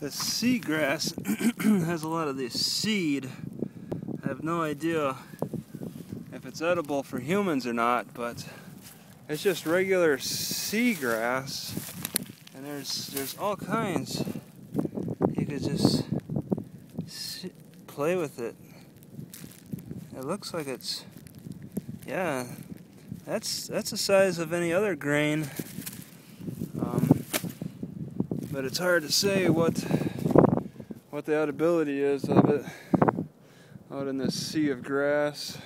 The seagrass has a lot of this seed. I have no idea if it's edible for humans or not, but it's just regular seagrass, and there's all kinds. You could just play with it. It looks like it's, yeah, that's the size of any other grain. But it's hard to say what the edibility is of it out in this sea of grass.